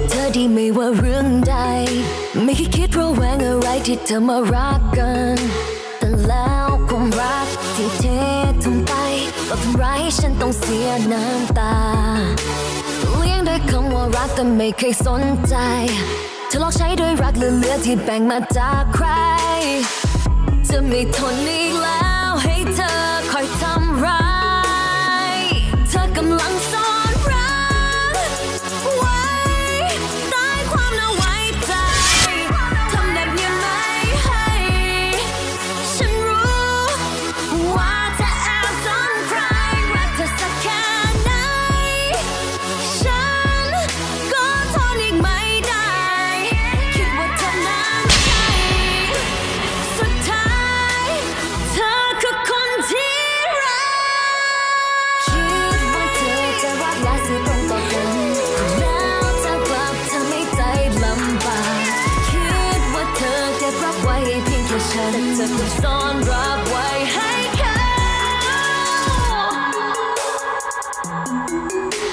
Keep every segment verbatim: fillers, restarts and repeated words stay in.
กับเธอดีไม่ว่าเรื่องใดไม่เคยคิดระแวงอะไรที่เธอมารักกันแต่แล้วความรักที่เธอทำไปก็ทำร้ายให้ฉันต้องเสียน้ำตาเลี้ยงด้วยคำว่ารักแต่ไม่เคยสนใจเธอหลอกใช้ด้วยรักเหลือๆที่แบ่งมาจากใครจะไม่ทนอีกแล้วให้เธอคอยทำร้ายเธอกำลังซ่อนรักไว้ใต้ความน่าไว้ใจทำแบบนี้ไม่ให้ฉันรู้ว่าเธอแอบซ่อนใครรักเธอสักแค่ไหนฉันก็ทนอีกไม่แต่เธอก็ซ่อนรักไว้ให้เขา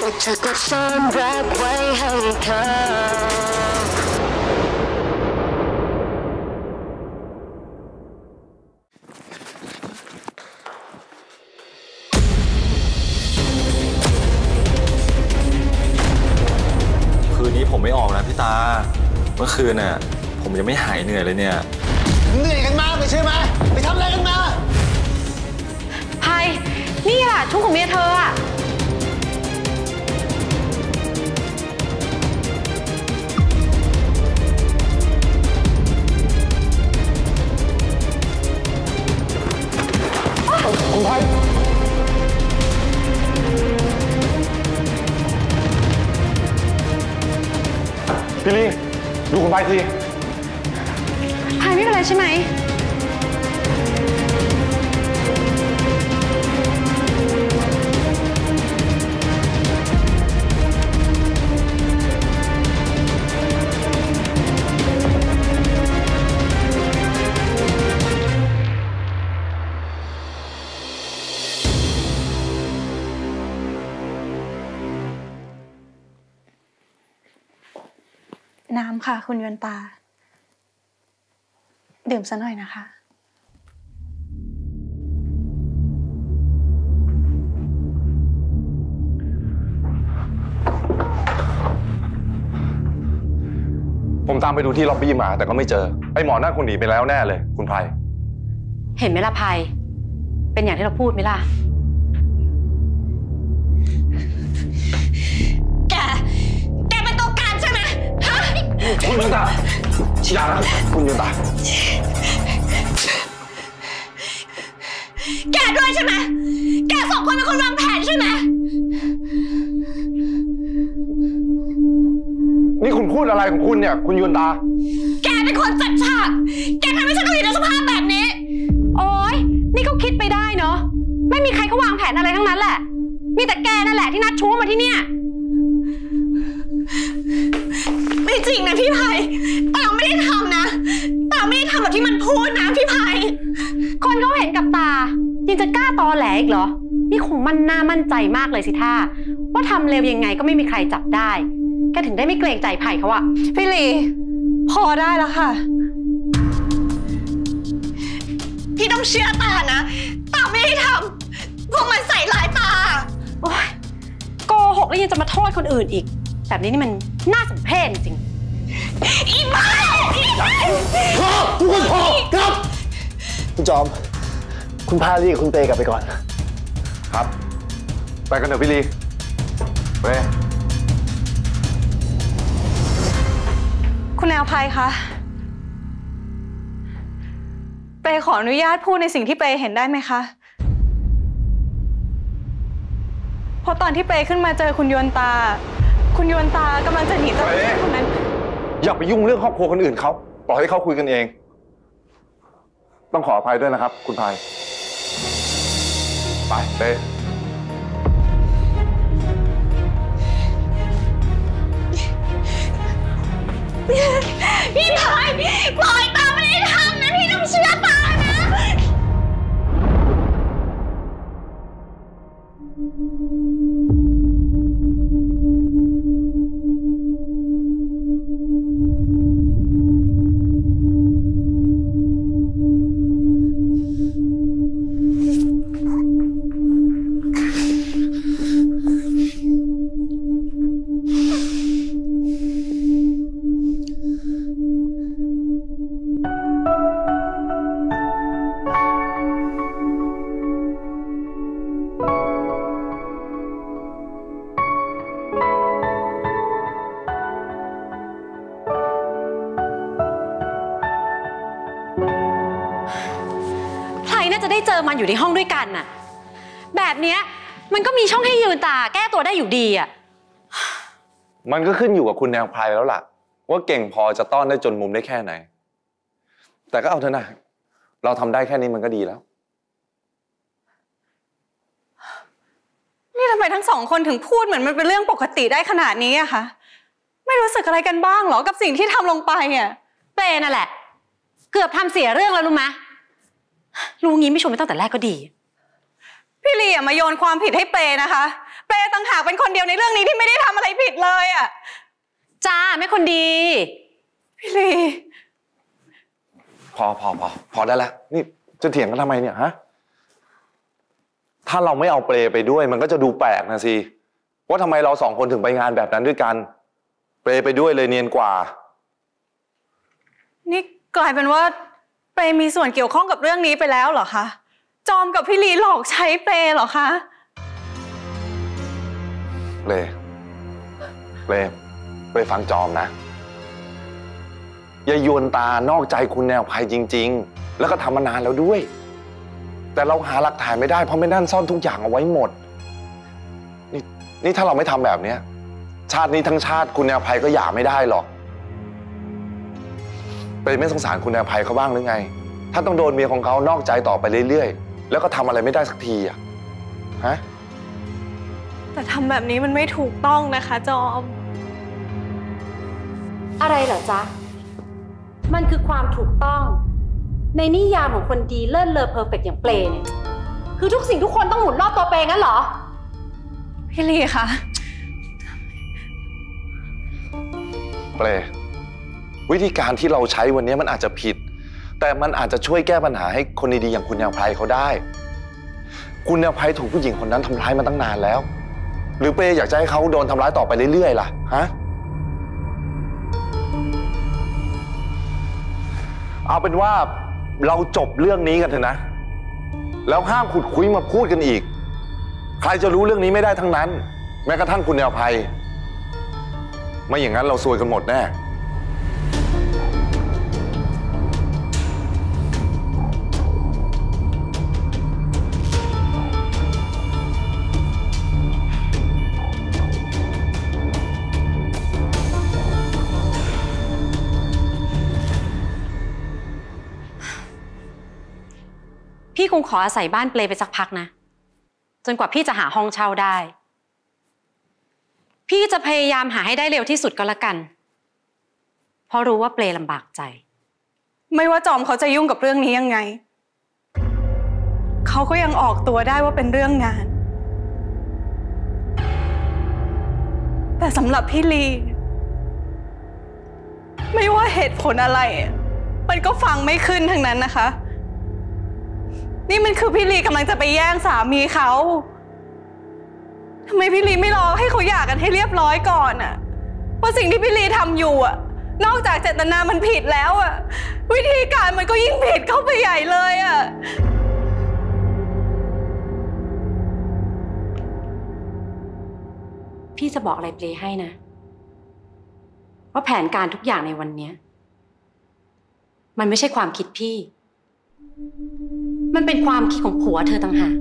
แต่เธอก็ซ่อนรักไว้ให้เขาคืนนี้ผมไม่ออกนะพี่ตาเมื่อคืนน่ะผมยังไม่หายเหนื่อยเลยเนี่ยเหนื่อยกันมากเลยใช่ไหมไปทำอะไรกันมาไพนี่อะชุดของเมียเธออะคุณไพพี่ลีดูคุณไพทีไม่เป็นไรใช่ไหมน้ำค่ะคุณยวนตาดื่มซะหน่อยนะคะผมตามไปดูที่ล็อบบี้มาแต่ก็ไม่เจอไอ้หมอหน้าคุณหนีไปแล้วแน่เลยคุณไพเห็นไหมล่ะไพเป็นอย่างที่เราพูดไหมล่ะแกแกเป็นตัวการใช่ไหมฮะคุณยวนตาอย่าคุณยวนตาแกด้วยใช่ไหมแกสองคนเป็นคนวางแผนใช่ไหมนี่คุณพูดอะไรของคุณเนี่ยคุณยวนตาแกเป็นคนจัดฉากแกทำให้ฉันอยู่ในสภาพแบบนี้โอ๊ยนี่เขาคิดไปได้เนาะไม่มีใครเขาวางแผนอะไรทั้งนั้นแหละมีแต่แกนั่นแหละที่นัดชู้มาที่เนี่ยไม่จริงนะพี่ไพแต่เราไม่ได้ทำนะแต่เราไม่ได้ทำแบบที่มันพูดนะพี่ไพคนเขาเห็นกับตายังจะกล้าตอแหลอีกเหรอนี่คงมั่นหน้ามั่นใจมากเลยสิท่าว่าทำเร็วยังไงก็ไม่มีใครจับได้แกถึงได้ไม่เกรงใจไผ่เขาอะพี่ลีพอได้แล้วค่ะพี่ต้องเชื่อตานะตาไม่ได้ทำพวกมันใส่ร้ายตาโอ๊ยโกหกแล้วยังจะมาโทษคนอื่นอีกแบบนี้นี่มันน่าสมเพชจริงอีบ้าพอทุกคนพอครับคุณจอมคุณพาลีคุณเตกลับไปก่อนครับไปกันเถอะพี่ลีไปคุณแนวภัยคะเปย์ขออนุญาตพูดในสิ่งที่เปย์เห็นได้ไหมคะเพราะตอนที่เปย์ขึ้นมาเจอคุณยวนตาคุณยวนตากำลังจะหนีเจ้าผู้ชายคนนั้นอย่าไปยุ่งเรื่องครอบครัวคนอื่นเขาปล่อยให้เขาคุยกันเองต้องขออภัยด้วยนะครับคุณไพไปเต้พี่ไพปล่อยตาไม่ได้ทำนะพี่ต้องเชื่อตานะ ก็จะได้เจอมันอยู่ในห้องด้วยกันน่ะแบบเนี้ยมันก็มีช่องให้ยืนตาแก้ตัวได้อยู่ดีอ่ะมันก็ขึ้นอยู่กับคุณแนวพายแล้วล่ะว่าเก่งพอจะต้อนได้จนมุมได้แค่ไหนแต่ก็เอาเถอะนะเราทำได้แค่นี้มันก็ดีแล้วนี่ทำไมทั้งสองคนถึงพูดเหมือนมันเป็นเรื่องปกติได้ขนาดนี้อะคะไม่รู้สึกอะไรกันบ้างหรอกับสิ่งที่ทำลงไปอะเปย์นั่นแหละเกือบทำเสียเรื่องแล้วรู้ไหมรู้งี้ไม่ชวนไม่ตั้งแต่แรกก็ดีพี่ลีอย่ามาโยนความผิดให้เปย์นะคะเปย์ต่างหากเป็นคนเดียวในเรื่องนี้ที่ไม่ได้ทำอะไรผิดเลยอะจ้าไม่คนดีพี่ลีพอพอพอพอได้แล้วนี่จะเถียงกันทำไมเนี่ยฮะถ้าเราไม่เอาเปรย์ไปด้วยมันก็จะดูแปลกนะสิว่าทำไมเราสองคนถึงไปงานแบบนั้นด้วยกันเปรย์ไปด้วยเลยเนียนกว่านี่กลายเป็นว่าเปรย์มีส่วนเกี่ยวข้องกับเรื่องนี้ไปแล้วเหรอคะจอมกับพี่ลีหลอกใช้เปรย์เหรอคะเปรย์เปรย์เปรย์ฟังจอมนะยายยวนตานอกใจคุณแนวภัยจริงๆแล้วก็ทำมานานแล้วด้วยแต่เราหาหลักฐานไม่ได้เพราะไม่นั่นซ่อนทุกอย่างเอาไว้หมดนี่นี่ถ้าเราไม่ทำแบบนี้ชาตินี้ทั้งชาติคุณแนวภัยก็หย่าไม่ได้หรอกเปย์ไม่สงสารคุณแนวภัยเขาบ้างหรือไงถ้าต้องโดนเมียของเขานอกใจต่อไปเรื่อยๆแล้วก็ทำอะไรไม่ได้สักทีอะฮะแต่ทำแบบนี้มันไม่ถูกต้องนะคะจอมอะไรเหรอจ๊ะมันคือความถูกต้องในนิยามของคนดีเลิศเลอเพอร์เฟกต์อย่างเปรย์เนี่ยคือทุกสิ่งทุกคนต้องหมุนรอบตัวเปรย์งั้นเหรอพี่ลีค่ะเปรย์วิธีการที่เราใช้วันนี้มันอาจจะผิดแต่มันอาจจะช่วยแก้ปัญหาให้คนดีๆอย่างคุณแนวไพรเขาได้คุณแนวไพรถูกผู้หญิงคนนั้นทำร้ายมาตั้งนานแล้วหรือเปรย์อยากจะให้เขาโดนทำร้ายต่อไปเรื่อยๆล่ะฮะเอาเป็นว่าเราจบเรื่องนี้กันเถอะนะแล้วห้ามขุดคุยมาพูดกันอีกใครจะรู้เรื่องนี้ไม่ได้ทั้งนั้นแม้กระทั่งคุณแนวภัยไม่อย่างนั้นเราซวยกันหมดแน่พี่คงขออาศัยบ้านเปลไปสักพักนะจนกว่าพี่จะหาห้องเช่าได้พี่จะพยายามหาให้ได้เร็วที่สุดก็แล้วกันเพราะรู้ว่าเปลลำบากใจไม่ว่าจอมเขาจะยุ่งกับเรื่องนี้ยังไงเขาก็ยังออกตัวได้ว่าเป็นเรื่องงานแต่สำหรับพี่ลีไม่ว่าเหตุผลอะไรมันก็ฟังไม่ขึ้นทั้งนั้นนะคะนี่มันคือพี่ลีกำลังจะไปแย่งสามีเขาทำไมพี่ลีไม่รอให้เขาหย่ากันให้เรียบร้อยก่อนอะเพราะสิ่งที่พี่ลีทำอยู่อะนอกจากเจตนามันผิดแล้วอะวิธีการมันก็ยิ่งผิดเข้าไปใหญ่เลยอะพี่จะบอกอะไรเปลให้นะว่าแผนการทุกอย่างในวันนี้มันไม่ใช่ความคิดพี่มันเป็นความคิดของผัวเธอต่างหาก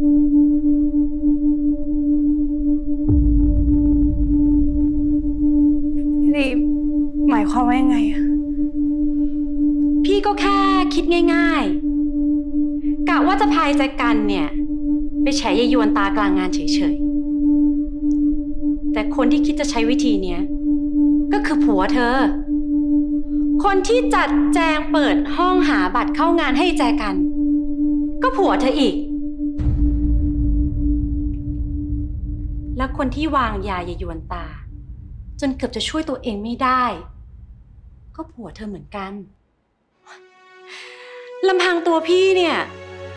นี่หมายความว่ายังไงอะพี่ก็แค่คิดง่ายๆกะว่าจะพายใจกันเนี่ยไปแฉยายยวนตากลางงานเฉยๆแต่คนที่คิดจะใช้วิธีเนี้ยก็คือผัวเธอคนที่จัดแจงเปิดห้องหาบัตรเข้างานให้แจกันก็ผัวเธออีกและคนที่วางยายายยวนตาจนเกือบจะช่วยตัวเองไม่ได้ก็ผัวเธอเหมือนกันลำพังตัวพี่เนี่ย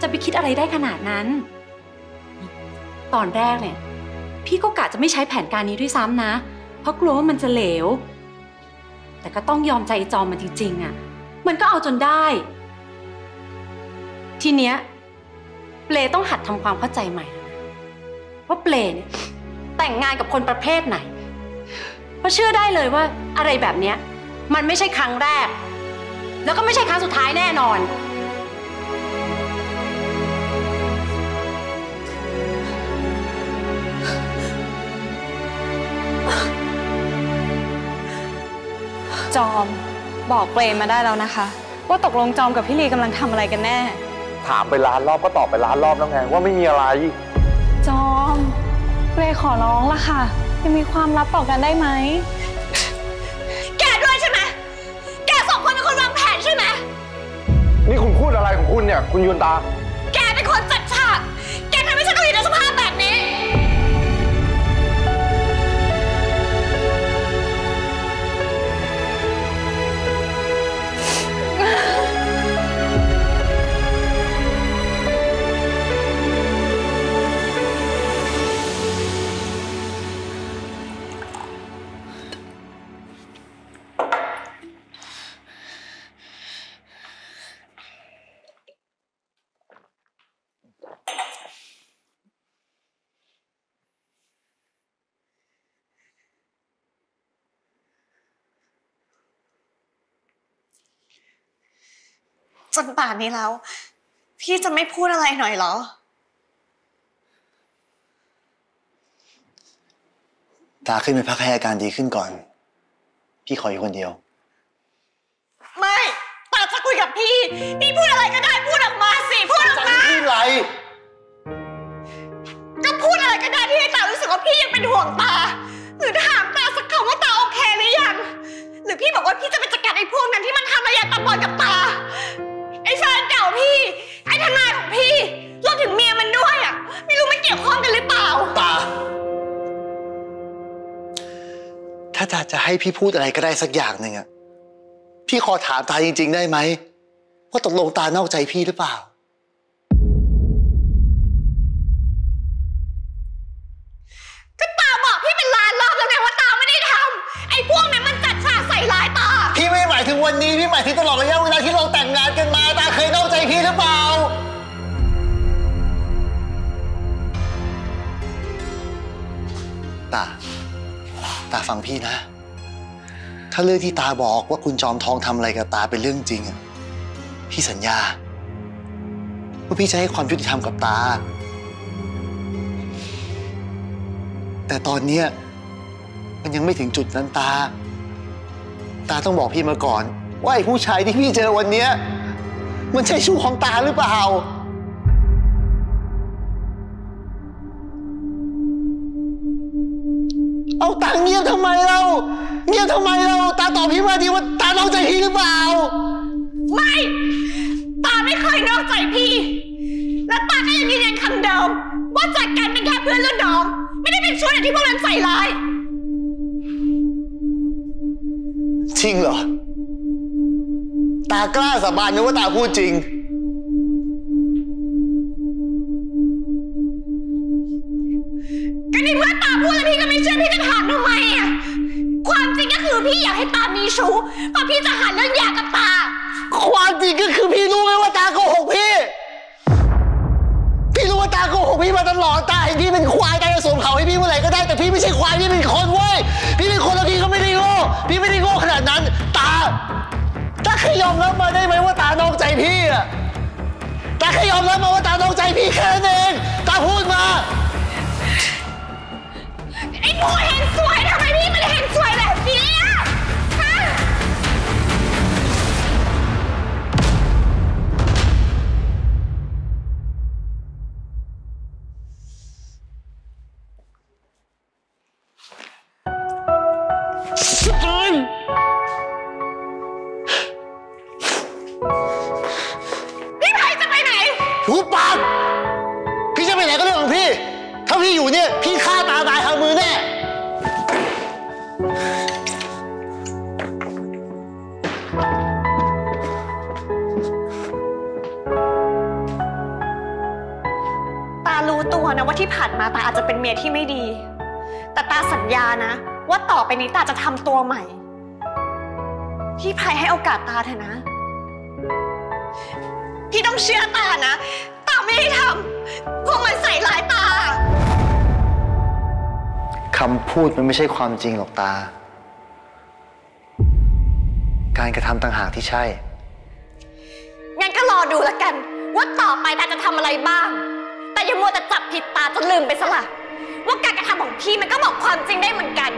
จะไปคิดอะไรได้ขนาดนั้นตอนแรกเนี่ยพี่ก็กะจะไม่ใช้แผนการนี้ด้วยซ้ำนะเพราะกลัวว่ามันจะเหลวแต่ก็ต้องยอมใจจอมมันจริงๆอ่ะมันก็เอาจนได้ทีเนี้ยเปลต้องหัดทำความเข้าใจใหม่ว่าเปลเนี่ยแต่งงานกับคนประเภทไหนเพราะเชื่อได้เลยว่าอะไรแบบเนี้ยมันไม่ใช่ครั้งแรกแล้วก็ไม่ใช่ครั้งสุดท้ายแน่นอน จอมบอกเกรนมาได้แล้วนะคะว่าตกลงจอมกับพี่ลีกำลังทำอะไรกันแน่ถามไปล้านรอบก็ตอบไปล้านรอบแล้วไงว่าไม่มีอะไรจอมเกรนขอร้องละค่ะยังมีความลับต่อกันได้ไหมแกด้วยใช่ไหมแกสองคนเป็นคนวางแผนใช่ไหมนี่คุณพูดอะไรของคุณเนี่ยคุณยวนตาแกเป็นคนจัดฉากแกทำให้ฉันต้องอยู่ในสภาพแบบนี้จนป่านนี้แล้วพี่จะไม่พูดอะไรหน่อยเหรอตาขึ้นไปพักให้อาการดีขึ้นก่อนพี่ขออยู่คนเดียวไม่ตาจะคุยกับพี่พี่พูดอะไรก็ได้พูดออกมาสิพูดออกมาพี่ไรก็พูดอะไรก็ได้ที่ให้ตารู้สึกว่าพี่ยังเป็นห่วงตาหรือถามตาสักคำว่าตาโอเคหรือยังหรือพี่บอกว่าพี่จะไปจัดการไอ้พวกนั้นที่มันทำระยะตะบอลกับตาไอ้แฟนเก่าพี่ไอ้ทนายของพี่รวมถึงเมียมันด้วยอ่ะไม่รู้มันเกี่ยวข้องกันหรือเปล่าตาถ้าตาจะให้พี่พูดอะไรก็ได้สักอย่างหนึ่งอ่ะพี่ขอถามตาจริงๆได้ไหมว่าตกลงตานอกใจพี่หรือเปล่าก็ตาบอกพี่เป็นล้านรอบแล้วไงว่าตาไม่ได้ทำไอ้พวกนั้นมันจัดฉากใส่ร้ายตาพี่ไม่หมายถึงวันนี้พี่หมายถึงตลอดระยะเวลาที่เราแต่งงานกันมาตาเคยนอกใจพี่หรือเปล่าตาตาฟังพี่นะถ้าเรื่องที่ตาบอกว่าคุณจอมทองทำอะไรกับตาเป็นเรื่องจริงอ่ะพี่สัญญาว่าพี่จะให้ความยุติธรรมกับตาแต่ตอนนี้มันยังไม่ถึงจุดนั้นตาตาต้องบอกพี่มาก่อนว่าไอ้ผู้ชายที่พี่เจอวันนี้มันใช่ชู้ของตาหรือเปล่าเอาตาเงียบทำไมเราเงียบทำไมเราตาตอบพี่มาดีว่าตานอกใจพี่หรือเปล่าไม่ตาไม่เคยนอกใจพี่และตาก็ยังยืนยันคำเดิมว่าจากกันเป็นแค่เพื่อนรุ่นน้องไม่ได้เป็นชู้อย่างที่พวกนั้นใส่ร้ายจริงเหรอตากล้าสาบานนะว่าตาพูดจริงก็ในเมื่อตาพูดแล้วพี่ก็ไม่เชื่อพี่จะถามทำไมอ่ะความจริงก็คือพี่อยากให้ตามีชู้เพราะพี่จะหาเรื่องอยากกับตาความจริงก็คือพี่รู้ไหมว่าตาโกหกพี่พี่รู้ว่าตาโกหกพี่มาตลอดตาเห็นพี่เป็นควายตาจะสวมเขาให้พี่เมื่อไหร่ก็ได้แต่พี่ไม่ใช่ควายพี่เป็นคนเว้ยพี่เป็นคนแล้วพี่ก็ไม่ได้โง่พี่ไม่ได้โง่ขนาดนั้นตาตาเคยยอมรับมาได้ไหมว่าตานอกใจพี่อะตาเคยยอมรับมาว่าตานอกใจพี่แค่นั้นเองตาพูดมาไอ้โง่เห็นสวยทำไมพี่มันเห็นสวยแบบนี้อะพี่ไผ่จะไปไหนหูปากพี่จะไปไหนก็เรื่องของพี่ถ้าพี่อยู่เนี่ยพี่ฆ่าตาตายคามือแน่ตารู้ตัวนะว่าที่ผ่านมาตาอาจจะเป็นเมียที่ไม่ดีแต่ตาสัญญานะว่าต่อไปนี้ตาจะทำตัวใหม่พี่ไผ่ให้โอกาสตาเถอะนะพี่ต้องเชื่อตานะตาไม่ได้ทำพวกมันใส่ร้ายตาคำพูดมันไม่ใช่ความจริงหรอกตาการกระทำต่างหากที่ใช่งั้นก็รอดูละกันว่าต่อไปตาจะทำอะไรบ้างแต่อย่ามัวแต่จับผิดตาจนลืมไปซะละว่าการกระทำของพี่มันก็บอกความจริงได้เหมือนกัน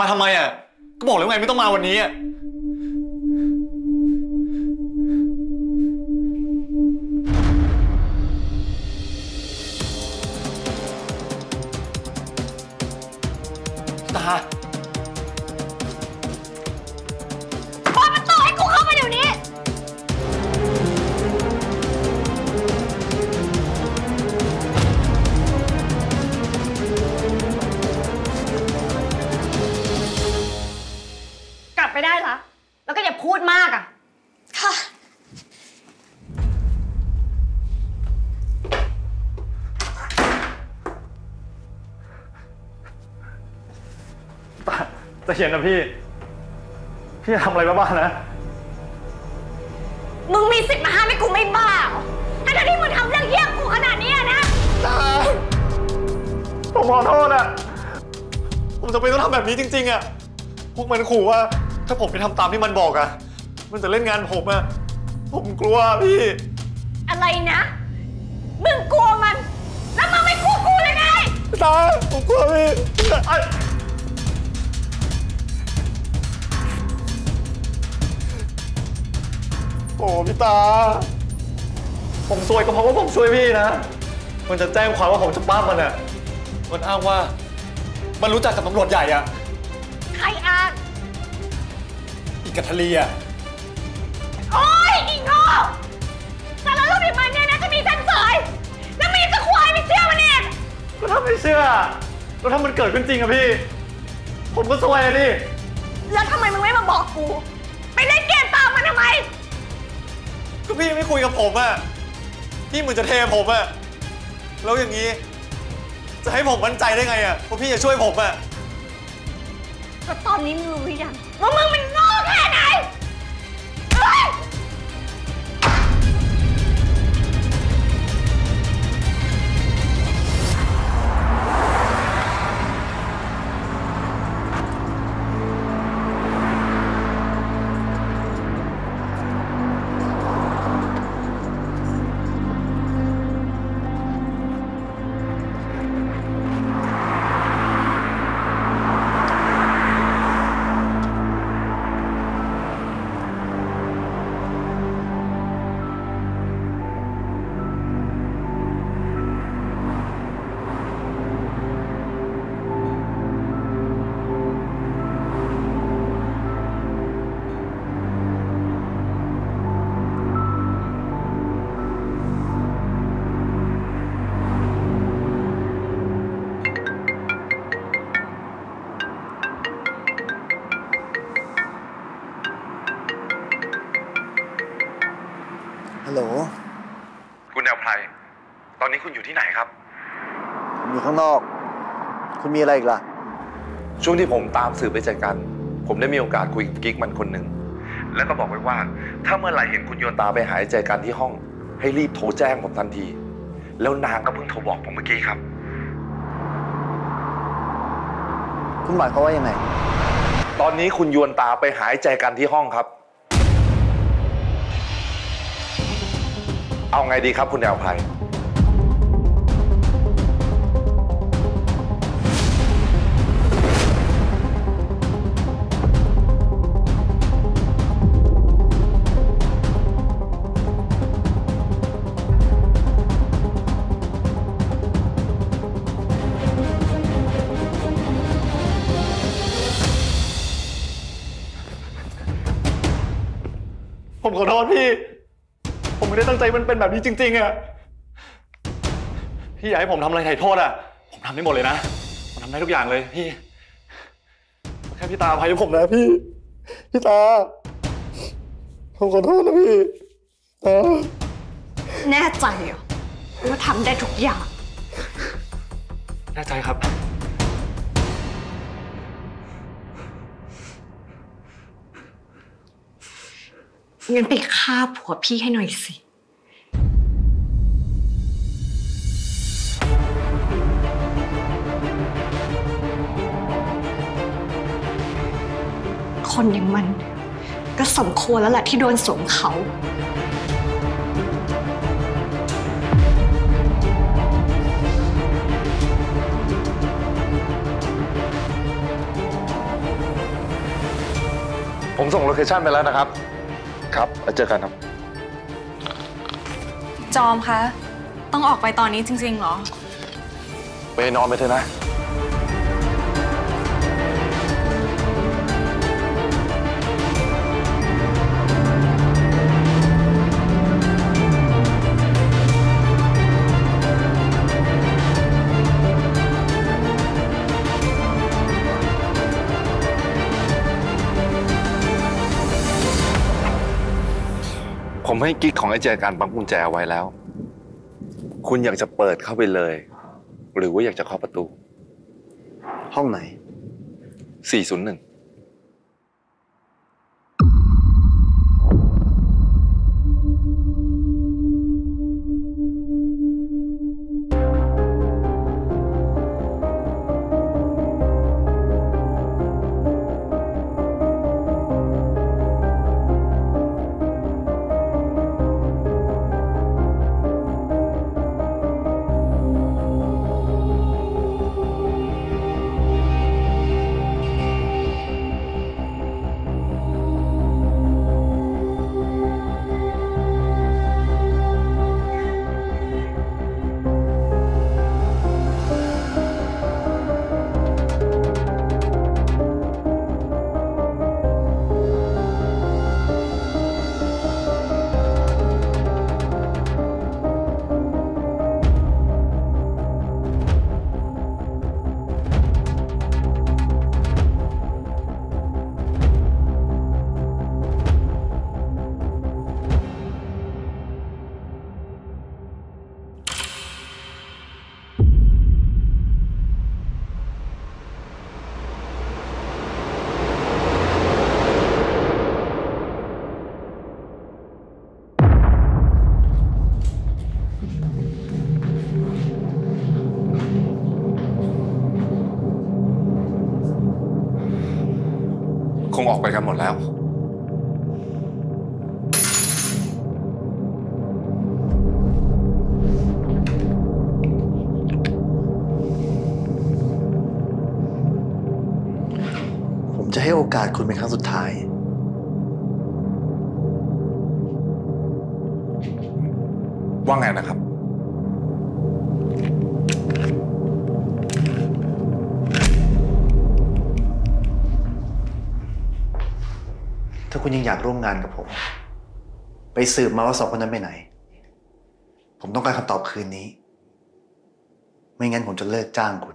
มาทำไมอ่ะก็บอกแล้วไงไม่ต้องมาวันนี้ตาเปิดประตูให้กูเข้ามาเดี๋ยวนี้กลับไปได้ละแล้วก็อย่าพูดมากอ่ะค่ะจะเขียนนะพี่พี่ทำอะไรบ้าๆนะมึงมีสิทธิ์มาห้ามให้กูไม่บ้าแต่ถ้าที่มึงทำเรื่องเยี่ยมกูขนาดนี้นะผมขอโทษนะผมจะไปต้องทำแบบนี้จริงๆอะพวกมันขู่ว่าถ้าผมไปทำตามที่มันบอกอะมันจะเล่นงานผมอะผมกลัวพี่อะไรนะมึงกลัวมันแล้วมึงไม่กลัวกูเลยไงตาผมกลัวพี่โอ้พี่ตาผมซวยก็เพราะว่าผมช่วยพี่นะมันจะแจ้งความว่าผมจะป้ามันอ่ะมันอ้างว่ามันรู้จักกับตำรวจใหญ่อ่ะใครอ้างอีกกัทลีอ่ะโอ้ยอีกโง่สารรูปอีกมันเนี่ยนะจะมีจันสอยแล้วมีจะควายไม่เชื่อมันเองก็ถ้าไม่เชื่อแล้วถ้ามันเกิดขึ้นจริงอะพี่ผมก็ซวยดิแล้วทำไมมึงไม่มาบอกกูไปเล่นเกมตามมันทำไมก็พี่ไม่คุยกับผมอ่ะพี่เหมือนจะเทผมอ่ะแล้วอย่างนี้จะให้ผมมั่นใจได้ไงอ่ะว่าพี่จะช่วยผมอ่ะก็ตอนนี้มึงรู้หรือยังว่ามึงมันโง่แค่ไหนคุณแอลไพรตอนนี้คุณอยู่ที่ไหนครับอยู่ข้างนอกคุณมีอะไรอีกล่ะช่วงที่ผมตามสืบไปเจอกันผมได้มีโอกาสคุยกับกิ๊กมันคนหนึ่งแล้วก็บอกไว้ว่าถ้าเมื่อไหร่เห็นคุณโยนตาไปหายใจกันที่ห้องให้รีบโทรแจ้งผมทันทีแล้วนางก็เพิ่งโทรบอกผมเมื่อกี้ครับคุณหมายเขาว่ายังไงตอนนี้คุณโยนตาไปหายใจกันที่ห้องครับเอาไงดีครับคุณแอลไพรผมขอโทษพี่ผมไม่ได้ตั้งใจมันเป็นแบบนี้จริงๆอะพี่อยากให้ผมทำอะไรไถ่โทษอะผมทำได้หมดเลยนะผมทำได้ทุกอย่างเลยพี่แค่พี่ตาอภัยผมนะพี่พี่ตาผมขอโทษนะพี่ตาแน่ใจเหรอว่าทำได้ทุกอย่างแน่ใจครับงั้นไปฆ่าผัวพี่ให้หน่อยสิคนอย่างมันก็สมควรแล้วแหละที่โดนสวมเขา ส่งโลเคชั่นไปแล้วนะครับครับเจอกันครับจอมคะต้องออกไปตอนนี้จริงๆเหรอไปนอนไปเถอะนะผมให้กิ๊กของไอ้แจกันปั๊มกุญแจไว้แล้วคุณอยากจะเปิดเข้าไปเลยหรือว่าอยากจะเคาะประตูห้องไหนสี่ศูนย์หนึ่งคงออกไปกันหมดแล้วผมจะให้โอกาสคุณเป็นครั้งสุดท้ายว่าไงนะครับถ้าคุณยังอยากร่วมงานกับผมไปสืบมาว่าสองคนนั้นไปไหนผมต้องการคำตอบคืนนี้ไม่งั้นผมจะเลิกจ้างคุณ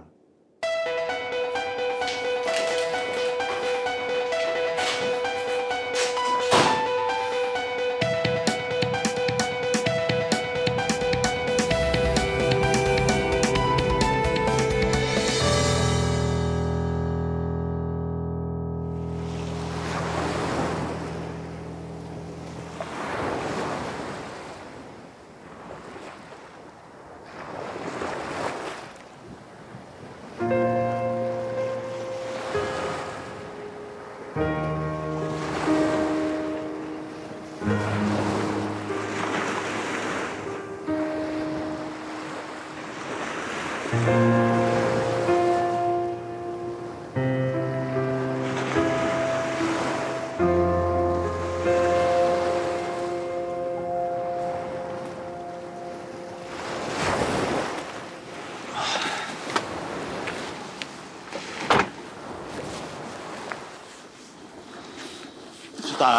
ตา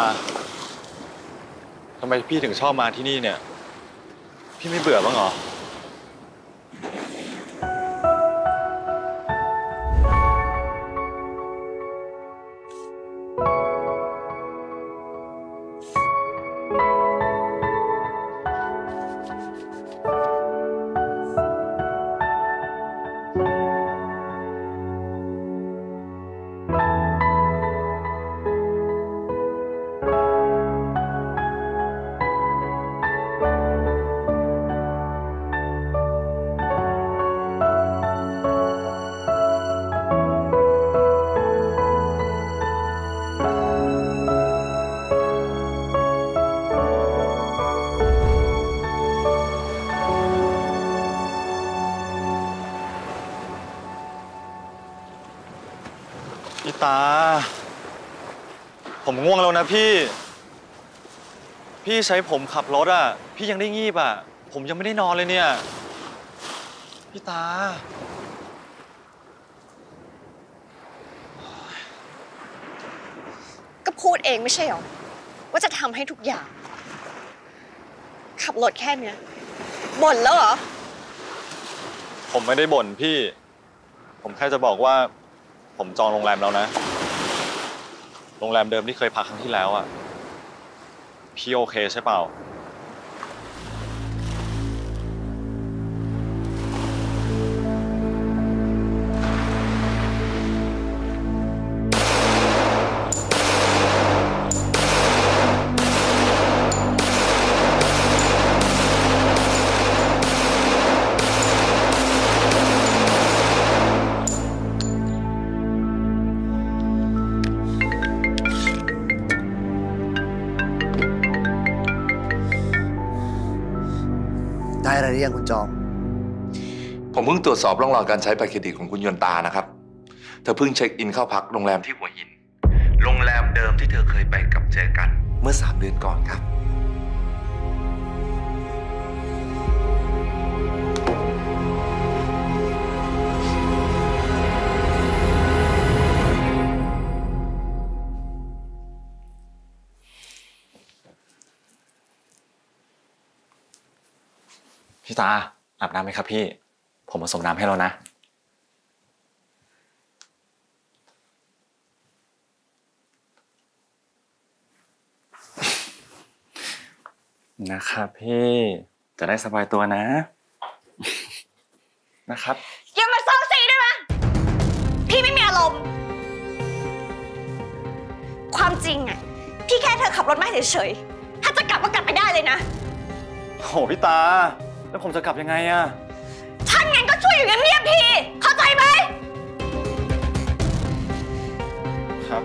ทำไมพี่ถึงชอบมาที่นี่เนี่ยพี่ไม่เบื่อบ้างเหรอพ ผมง่วงแล้วนะพี่พี่ใช้ผมขับรถอ่ะพี่ยังได้งีบอ่ะผมยังไม่ได้นอนเลยเนี่ยพี่ตาก็พูดเองไม่ใช่หรอว่าจะทำให้ทุกอย่างขับรถแค่เนี้ยบ่นแล้วเหรอผมไม่ได้บ่นพี่ผมแค่จะบอกว่าผมจองโรงแรมแล้วนะโรงแรมเดิมที่เคยพักครั้งที่แล้วอ่ะพี่โอเคใช่เปล่าคุณจอมผมเพิ่งตรวจสอบร่องรอยการใช้บัตรเครดิตของคุณยนตานะครับเธอเพิ่งเช็คอินเข้าพักโรงแรมที่หัวหินโรงแรมเดิมที่เธอเคยไปกับเจอกันเมื่อสามเดือนก่อนครับพี่ตาอาบน้ำไหมครับพี่ผมผสมน้ำให้เรานะนะครับพี่จะได้สบายตัวนะนะครับอย่ามาซ้อมซีได้ไหมพี่ไม่มีอารมณ์ความจริงอ่ะพี่แค่เธอขับรถมาเฉยๆถ้าจะกลับก็กลับไปได้เลยนะโอ้พี่ตาแล้วผมจะกลับยังไงอะท่านงั้นก็ช่วยอยู่เงียบๆพี่เข้าใจไหมครับ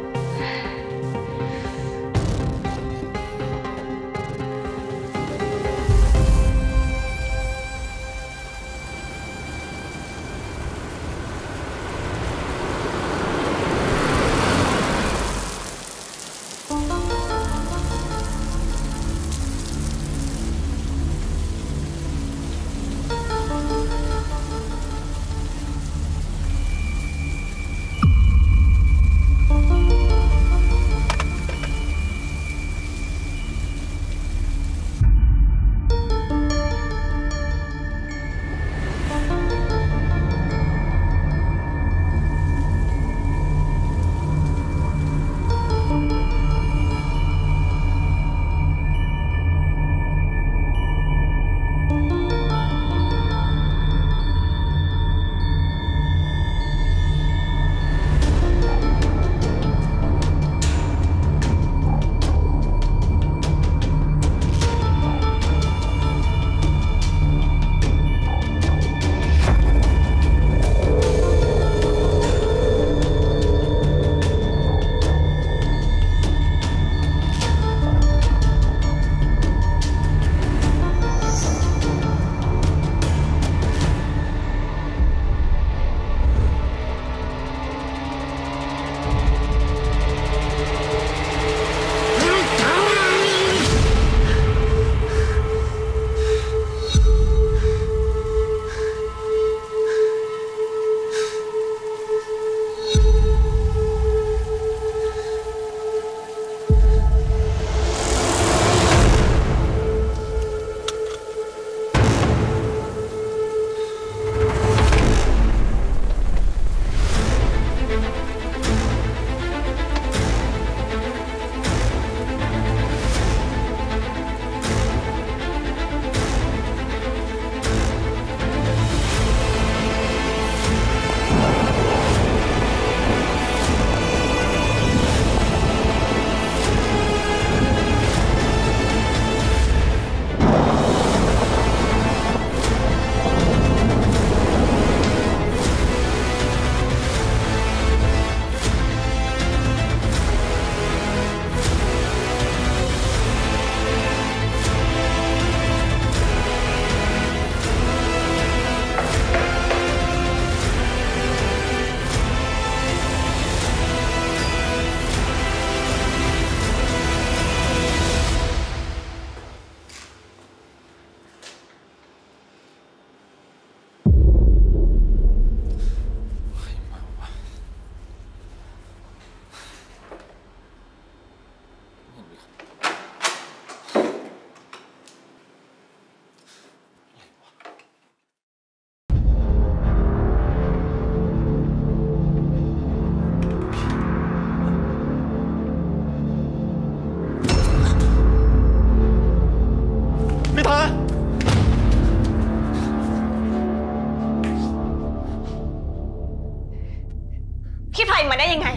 มาได้ยังไง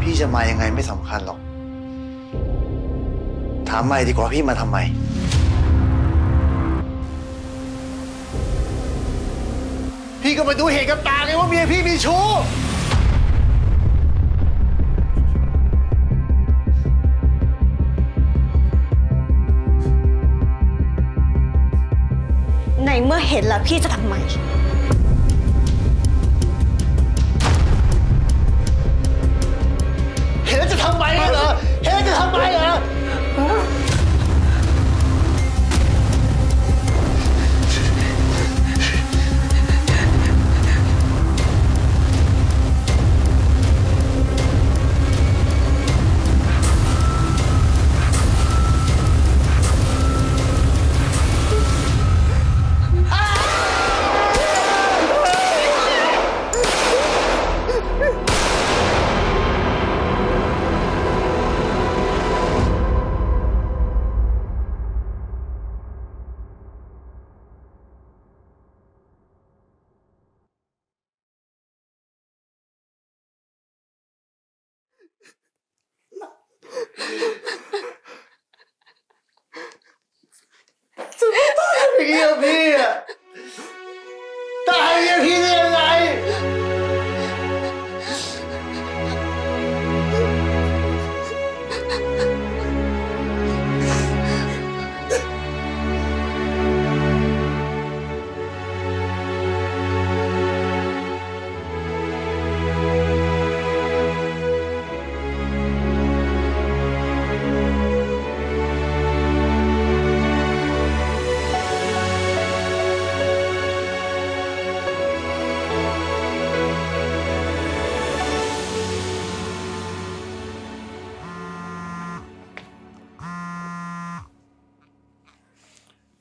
พี่จะมายังไงไม่สำคัญหรอกถามใหม่ดีกว่าพี่มาทำไมพี่ก็มาดูเหตุกับตาไงว่าเมียพี่มีชู้ในเมื่อเห็นแล้วพี่จะทำไมเห็นแล้วจะทำไมเหรอเห็นแล้วจะทำไมเหรอ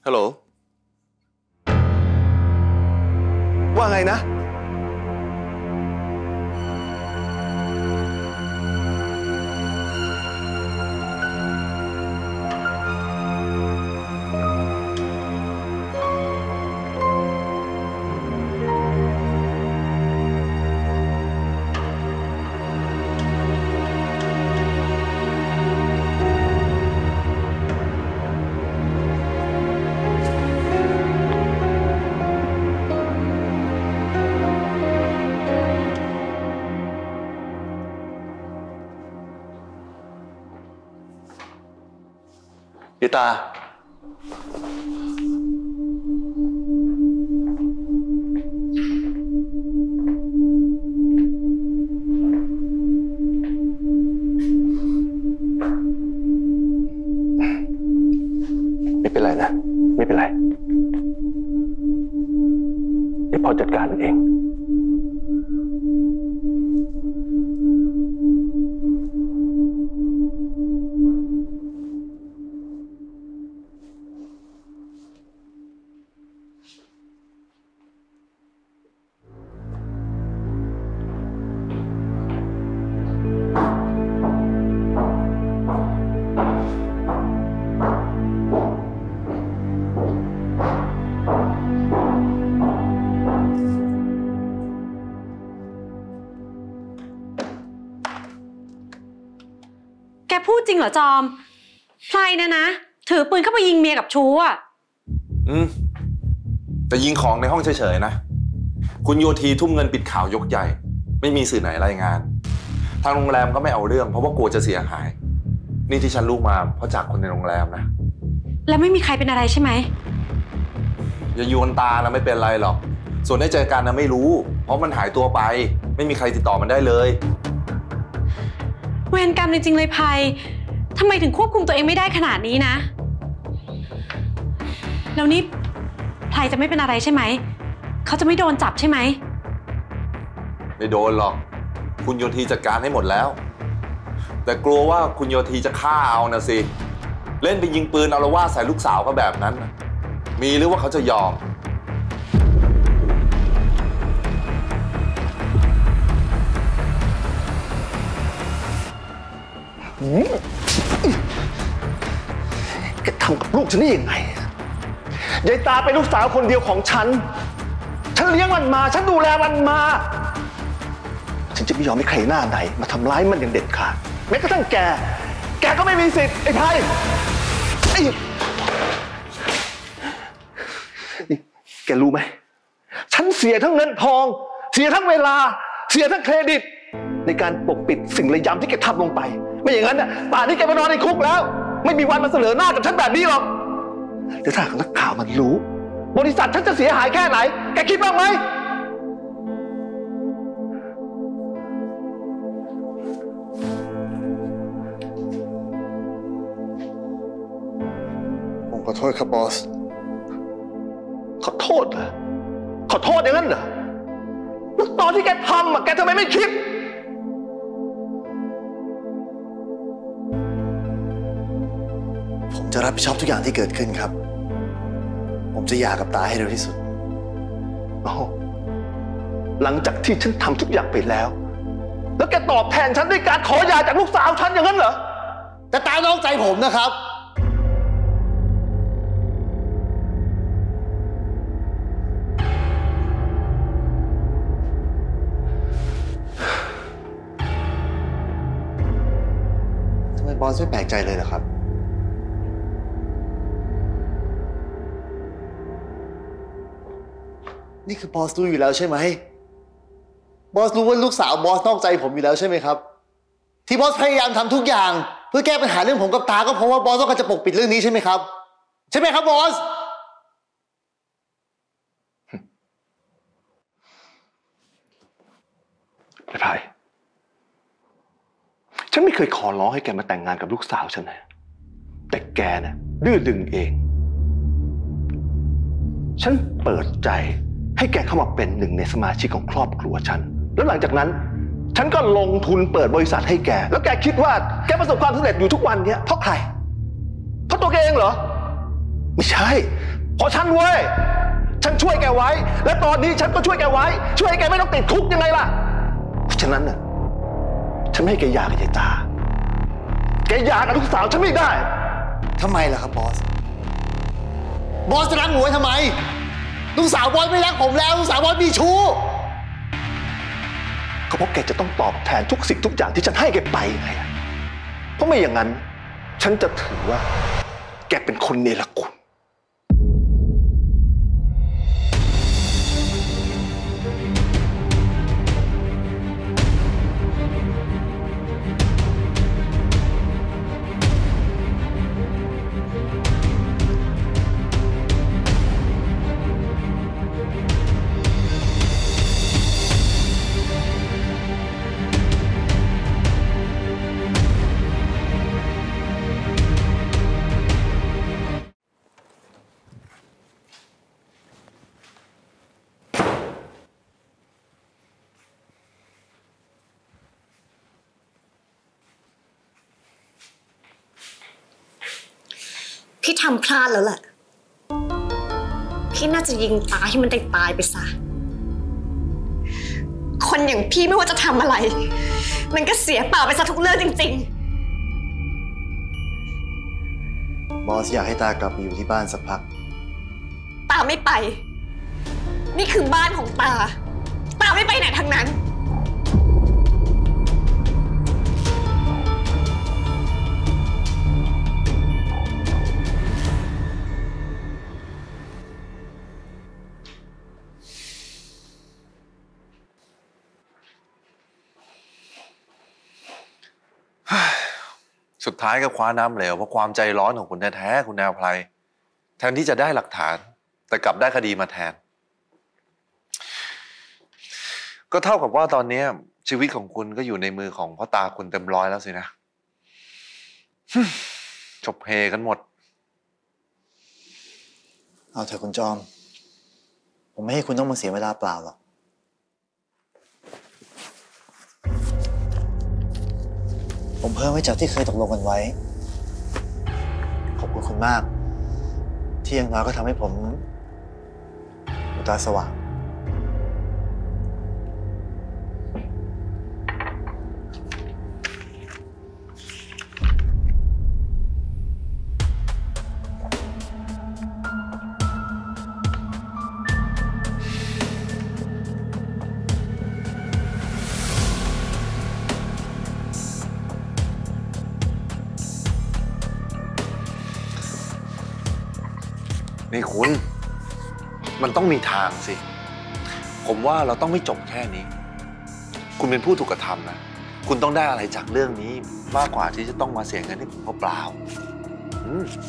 ฮัลโหลว่าไงนะเยตาไม่เป็นไรนะไม่เป็นไรเดี๋ยวพ่อจัดการมันเองแกพูดจริงเหรอจอมใครนะนะถือปืนเข้าไปยิงเมียกับชู้อ่ะอืมแต่ยิงของในห้องเฉยๆนะคุณโยธีทุ่มเงินปิดข่าวยกใหญ่ไม่มีสื่อไหนรายงานทางโรงแรมก็ไม่เอาเรื่องเพราะว่ากลัวจะเสียหายนี่ที่ฉันรู้มาเพราะจากคนในโรงแรมนะแล้วไม่มีใครเป็นอะไรใช่ไหมอย่าโยนตานะไม่เป็นไรหรอกส่วนได้ใจกันนะไม่รู้เพราะมันหายตัวไปไม่มีใครติดต่อมันได้เลยเวรกรรมจริงๆเลยภัยทำไมถึงควบคุมตัวเองไม่ได้ขนาดนี้นะแล้วนี่ภัยจะไม่เป็นอะไรใช่ไหมเขาจะไม่โดนจับใช่ไหมไม่โดนหรอกคุณโยธีจัดการให้หมดแล้วแต่กลัวว่าคุณโยธีจะฆ่าเอานะสิเล่นไปยิงปืนเอาละว่าใส่ลูกสาวก็แบบนั้นมีหรือว่าเขาจะยอมแกทำกับลูกฉันได้ยังไง ยายตาเป็นลูกสาวคนเดียวของฉันฉันเลี้ยงมันมาฉันดูแลมันมาฉันจะไม่ยอมให้ใครหน้าไหนมาทำร้ายมันอย่างเด็ดขาดแม้กระทั่งแกแกก็ไม่มีสิทธิ์ไอ้ไทยไอ้นี่แกรู้ไหมฉันเสียทั้งเงินทองเสียทั้งเวลาเสียทั้งเครดิตในการปกปิดสิ่งระยำที่แกทำลงไปไม่อย่างนั้นน่ะป่านนี้แกไปนอนในคุกแล้วไม่มีวันมาเสนอหน้ากับฉันแบบนี้หรอกเดี๋ยวถ้านักข่าวมันรู้บริษัทฉันจะเสียหายแค่ไหนแกคิดบ้างไหมผมขอโทษครับบอสขอโทษเหรอขอโทษอย่างนั้นเหรอแล้วตอนที่แกทำอ่ะแกทำไมไม่คิดผมจะรับผิดชอบทุกอย่างที่เกิดขึ้นครับผมจะหย่ากับตาให้เร็วที่สุดโอ้หลังจากที่ฉันทำทุกอย่างไปแล้วแล้วแกตอบแทนฉันด้วยการขอหย่าจากลูกสาวฉันอย่างนั้นเหรอแต่ตานอกใจผมนะครับทำไมบอสไม่แปลกใจเลยล่ะครับนี่คือบอสรู้อยู่แล้วใช่ไหมบอสรู้ว่าลูกสาวบอสนอกใจผมอยู่แล้วใช่ไหมครับที่บอสพยายามทำทุกอย่างเพื่อแก้ปัญหาเรื่องผมกับตาก็เพราะว่าบอสต้องการจะปกปิดเรื่องนี้ใช่ไหมครับใช่ไหมครับบอสไอ้ไผ่ฉันไม่เคยขอร้องให้แกมาแต่งงานกับลูกสาวฉันนะแต่แกเนี่ยดื้อดึงเองฉันเปิดใจให้แกเข้ามาเป็นหนึ่งในสมาชิกของครอบครัวฉันแล้วหลังจากนั้นฉันก็ลงทุนเปิดบริษัทให้แกแล้วแกคิดว่าแกประสบความสำเร็จอยู่ทุกวันนี้เพราะใครเพราะตัวแกเองเหรอไม่ใช่เพราะฉันเว้ยฉันช่วยแกไว้และตอนนี้ฉันก็ช่วยแกไว้ช่วยแกไม่ต้องติดคุกยังไงล่ะเพราะฉะนั้นน่ะฉันไม่ให้แกหย่ากับยายตาแกหย่ากับลูกสาวฉันไม่ได้ทำไมล่ะครับบอสบอสจะรังหวยทำไมลูกสาวบอสไม่รักผมแล้วลูกสาวบอสมีชู้ก็เพราะแกจะต้องตอบแทนทุกสิ่งทุกอย่างที่ฉันให้แกไปไงเพราะไม่อย่างนั้นฉันจะถือว่าแกเป็นคนเนรคุณพี่ทำพลาดแล้วแหละพี่น่าจะยิงตาให้มันได้ตายไปซะคนอย่างพี่ไม่ว่าจะทำอะไรมันก็เสียเปล่าไปซะทุกเรื่องจริงๆบอสอยากให้ตากลับไปอยู่ที่บ้านสักพักตาไม่ไปนี่คือบ้านของตาตาไม่ไปไหนทั้งนั้นสุดท้ายก็คว้าน้ำเหลวเพราะความใจร้อนของคุณแท้ๆคุณแนวไพรแทนที่จะได้หลักฐานแต่กลับได้คดีมาแทนก็เท่ากับว่าตอนนี้ชีวิตของคุณก็อยู่ในมือของพ่อตาคุณเต็มร้อยแล้วสินะจบเฮกันหมดเอาเถอะคุณจอมผมไม่ให้คุณต้องมาเสียเวลาเปล่าหรอกผมเพิ่มไว้จากที่เคยตกลงกันไว้ขอบคุณคุณมากที่อย่างน้อยก็ทำให้ผมตาสว่าง นี่คุณมันต้องมีทางสิผมว่าเราต้องไม่จบแค่นี้คุณเป็นผู้ถูกกระทำนะคุณต้องได้อะไรจากเรื่องนี้มากกว่าที่จะต้องมาเสียเงินให้ผมเปล่า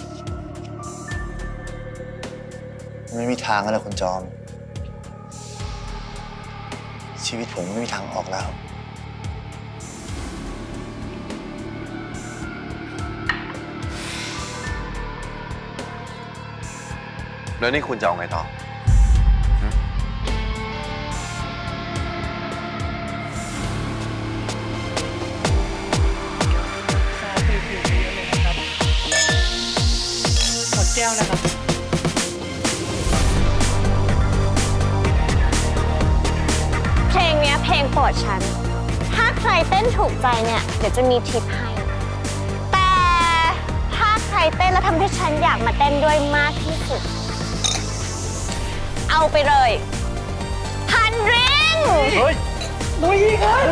ๆไม่มีทางแล้วคุณจอมชีวิตผมไม่มีทางออกแล้วแล้วนี่คุณจะเอาไงต่อแก้วนะครับเพลงเนี้ยเพลงโปรดฉันถ้าใครเต้นถูกใจเนี่ยเดี๋ยวจะมีทิปให้แต่ถ้าใครเต้นแล้วทำให้ฉันอยากมาเต้นด้วยมากที่สุดเอาไปเลยพันริงเฮ้ยดูอีกครับ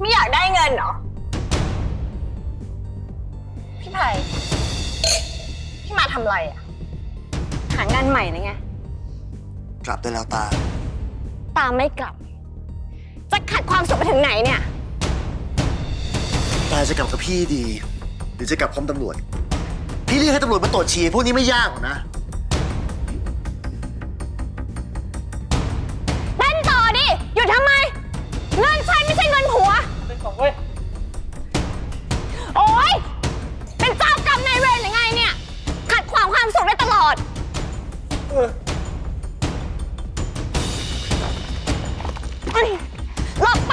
ไม่อยากได้เงินเหรอพี่ไผ่พี่มาทำไรอ่ะหางานใหม่นะไงกลับได้แล้วตาตาไม่กลับจะขัดความสุขไปถึงไหนเนี่ยตาจะกลับกับพี่ดีหรือจะกลับพร้อมตำรวจพี่เรียกให้ตำรวจมาตรวจฉี่พวกนี้ไม่ยากหรอกนะเล่นต่อดิหยุดทำไมเงินฉันไม่ใช่เงินผัวโอ๊ยเป็นเจ้ากรรมนายเวรหรือไงเนี่ยขัดขวางความสุขได้ตลอดหลบไป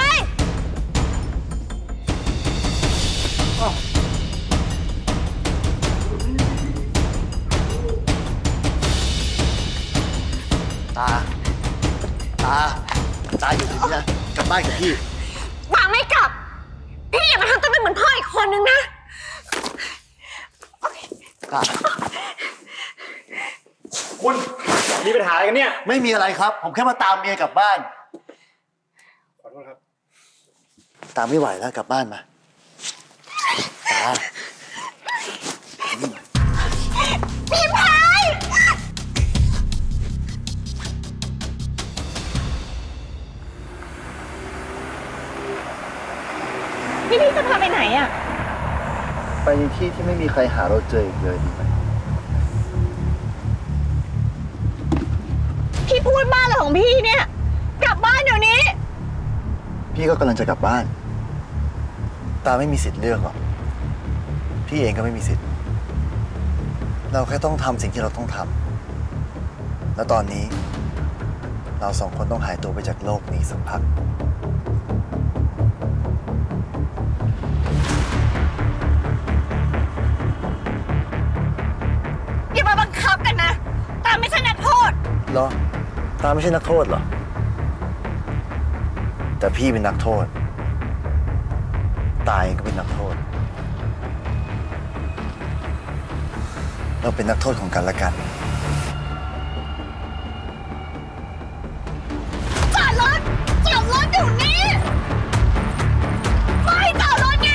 ตาตาตาอยู่ที่นี่นะกลับบ้านกับพี่บางไม่กลับพี่อย่ามาทำตัวเป็นเหมือนพ่ออีกคนนึงนะคุณมีปัญหาอะไรกันเนี่ยไม่มีอะไรครับผมแค่มาตามเมียกลับบ้านขอโทษครับตามไม่ไหวแล้วกลับบ้านมาตาพี่พายนี่พี่จะพาไปไหนอ่ะไปในที่ที่ไม่มีใครหาเราเจออีกเลยดีไหมพี่พูดบ้านอะไรของพี่เนี่ยกลับบ้านเดี๋ยวนี้พี่ก็กำลังจะกลับบ้านตาไม่มีสิทธิ์เลือกหรอกพี่เองก็ไม่มีสิทธิ์เราแค่ต้องทำสิ่งที่เราต้องทำแล้วตอนนี้เราสองคนต้องหายตัวไปจากโลกนี้สักพักเหรอตาไม่ใช่นักโทษเหรอแต่พี่เป็นนักโทษตายก็เป็นนักโทษเราเป็นนักโทษของกันและกันจอดรถจอดรถอยู่นี่ไม่จอดรถไง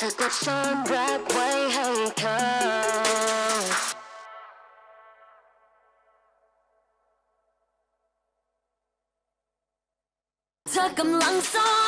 เธอก็ซ่อนรักไว้ให้เธอเธอกำลังซ่อน